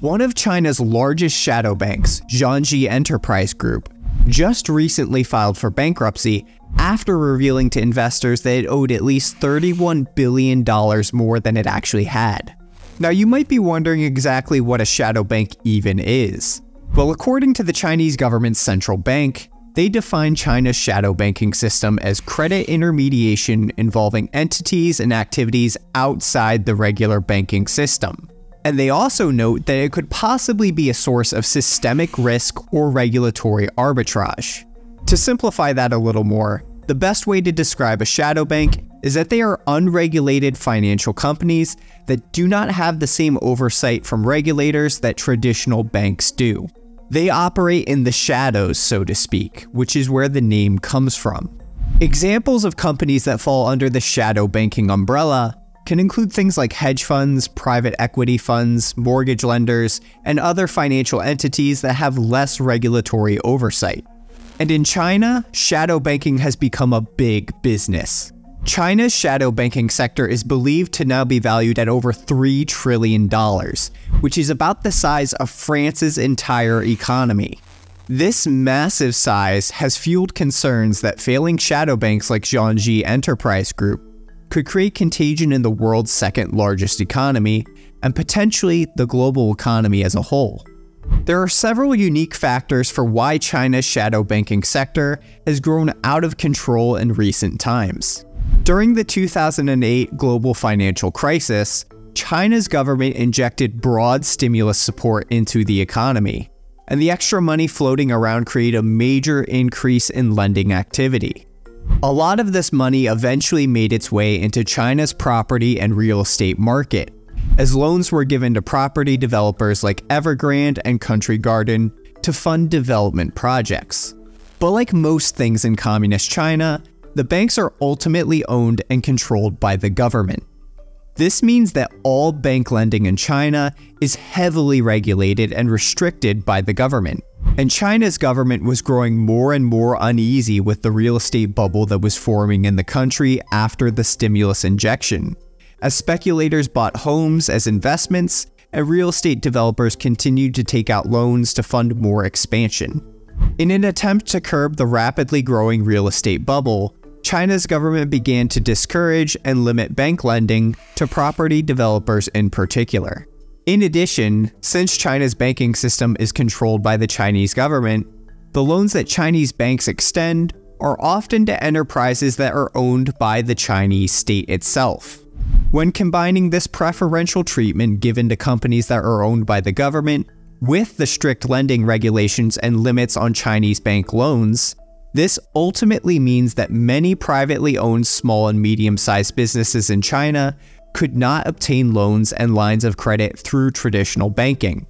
One of China's largest shadow banks, Zhongzhi Enterprise Group, just recently filed for bankruptcy after revealing to investors that it owed at least $31 billion more than it actually had. Now, you might be wondering exactly what a shadow bank even is. Well, according to the Chinese government's central bank, they define China's shadow banking system as credit intermediation involving entities and activities outside the regular banking system. And they also note that it could possibly be a source of systemic risk or regulatory arbitrage. To simplify that a little more, the best way to describe a shadow bank is that they are unregulated financial companies that do not have the same oversight from regulators that traditional banks do. They operate in the shadows, so to speak, which is where the name comes from. Examples of companies that fall under the shadow banking umbrella can include things like hedge funds, private equity funds, mortgage lenders, and other financial entities that have less regulatory oversight. And in China, shadow banking has become a big business. China's shadow banking sector is believed to now be valued at over $3 trillion, which is about the size of France's entire economy. This massive size has fueled concerns that failing shadow banks like Zhongzhi Enterprise Group could create contagion in the world's second largest economy and potentially the global economy as a whole. There are several unique factors for why China's shadow banking sector has grown out of control in recent times. During the 2008 global financial crisis, China's government injected broad stimulus support into the economy, and the extra money floating around created a major increase in lending activity. A lot of this money eventually made its way into China's property and real estate market, as loans were given to property developers like Evergrande and Country Garden to fund development projects. But like most things in communist China, the banks are ultimately owned and controlled by the government. This means that all bank lending in China is heavily regulated and restricted by the government. And China's government was growing more and more uneasy with the real estate bubble that was forming in the country after the stimulus injection, as speculators bought homes as investments and real estate developers continued to take out loans to fund more expansion. In an attempt to curb the rapidly growing real estate bubble, China's government began to discourage and limit bank lending to property developers in particular. In addition, since China's banking system is controlled by the Chinese government, the loans that Chinese banks extend are often to enterprises that are owned by the Chinese state itself. When combining this preferential treatment given to companies that are owned by the government with the strict lending regulations and limits on Chinese bank loans, this ultimately means that many privately owned small and medium-sized businesses in China could not obtain loans and lines of credit through traditional banking.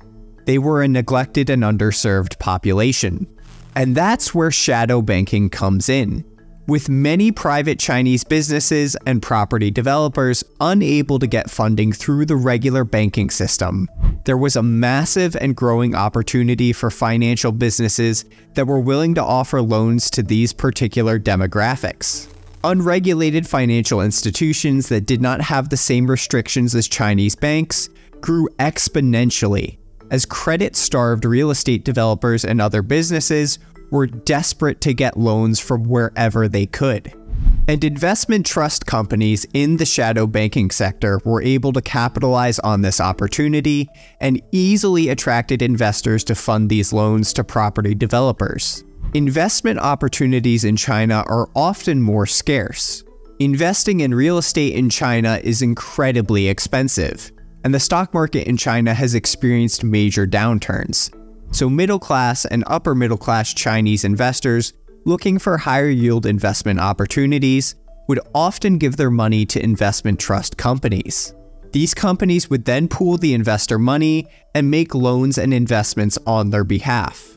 They were a neglected and underserved population. And that's where shadow banking comes in, with many private Chinese businesses and property developers unable to get funding through the regular banking system. There was a massive and growing opportunity for financial businesses that were willing to offer loans to these particular demographics. Unregulated financial institutions that did not have the same restrictions as Chinese banks grew exponentially, as credit-starved real estate developers and other businesses were desperate to get loans from wherever they could. And investment trust companies in the shadow banking sector were able to capitalize on this opportunity and easily attracted investors to fund these loans to property developers. Investment opportunities in China are often more scarce. Investing in real estate in China is incredibly expensive, and the stock market in China has experienced major downturns. So middle-class and upper-middle-class Chinese investors looking for higher-yield investment opportunities would often give their money to investment trust companies. These companies would then pool the investor money and make loans and investments on their behalf.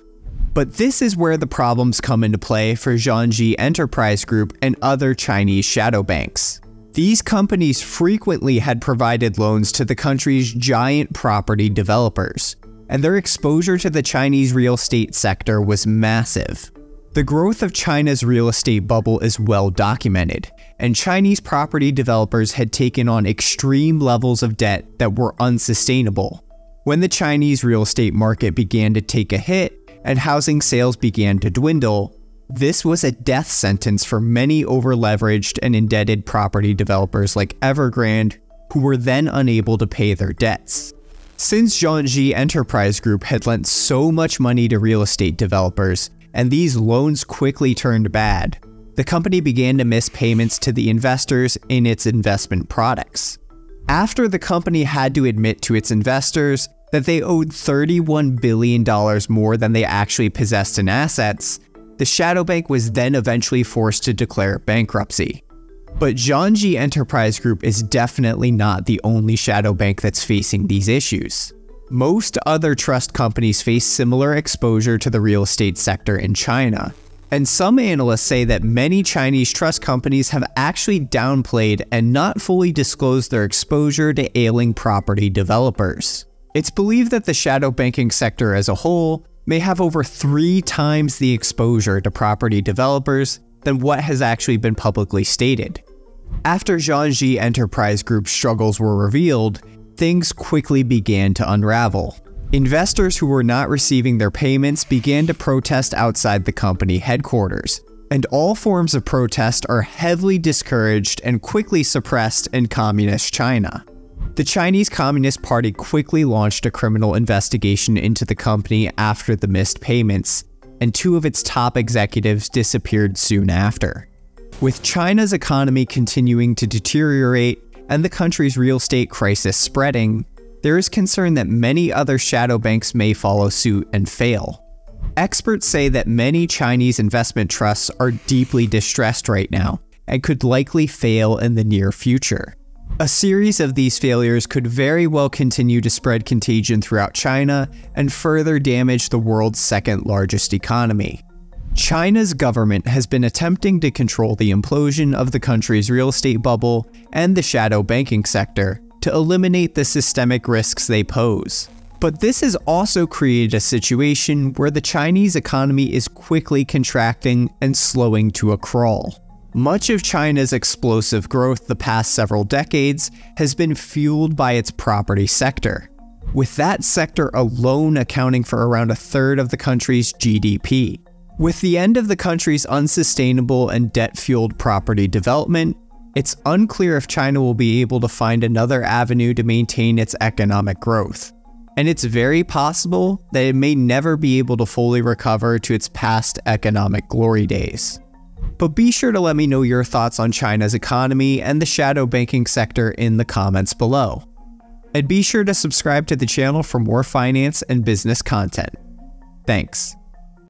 But this is where the problems come into play for Zhongzhi Enterprise Group and other Chinese shadow banks. These companies frequently had provided loans to the country's giant property developers, and their exposure to the Chinese real estate sector was massive. The growth of China's real estate bubble is well documented, and Chinese property developers had taken on extreme levels of debt that were unsustainable, when the Chinese real estate market began to take a hit and housing sales began to dwindle, this was a death sentence for many over-leveraged and indebted property developers like Evergrande, who were then unable to pay their debts. Since Zhongzhi Enterprise Group had lent so much money to real estate developers, and these loans quickly turned bad, the company began to miss payments to the investors in its investment products. After the company had to admit to its investors that they owed $31 billion more than they actually possessed in assets, the shadow bank was then eventually forced to declare bankruptcy. But Zhongzhi Enterprise Group is definitely not the only shadow bank that's facing these issues. Most other trust companies face similar exposure to the real estate sector in China, and some analysts say that many Chinese trust companies have actually downplayed and not fully disclosed their exposure to ailing property developers. It's believed that the shadow banking sector as a whole may have over 3 times the exposure to property developers than what has actually been publicly stated. After Zhongzhi Enterprise Group's struggles were revealed, things quickly began to unravel. Investors who were not receiving their payments began to protest outside the company headquarters, and all forms of protest are heavily discouraged and quickly suppressed in communist China. The Chinese Communist Party quickly launched a criminal investigation into the company after the missed payments, and 2 of its top executives disappeared soon after. With China's economy continuing to deteriorate and the country's real estate crisis spreading, there is concern that many other shadow banks may follow suit and fail. Experts say that many Chinese investment trusts are deeply distressed right now and could likely fail in the near future. A series of these failures could very well continue to spread contagion throughout China and further damage the world's second largest economy. China's government has been attempting to control the implosion of the country's real estate bubble and the shadow banking sector to eliminate the systemic risks they pose. But this has also created a situation where the Chinese economy is quickly contracting and slowing to a crawl. Much of China's explosive growth the past several decades has been fueled by its property sector, with that sector alone accounting for around 1/3 of the country's GDP. With the end of the country's unsustainable and debt-fueled property development, it's unclear if China will be able to find another avenue to maintain its economic growth, and it's very possible that it may never be able to fully recover to its past economic glory days. But be sure to let me know your thoughts on China's economy and the shadow banking sector in the comments below. And be sure to subscribe to the channel for more finance and business content. Thanks.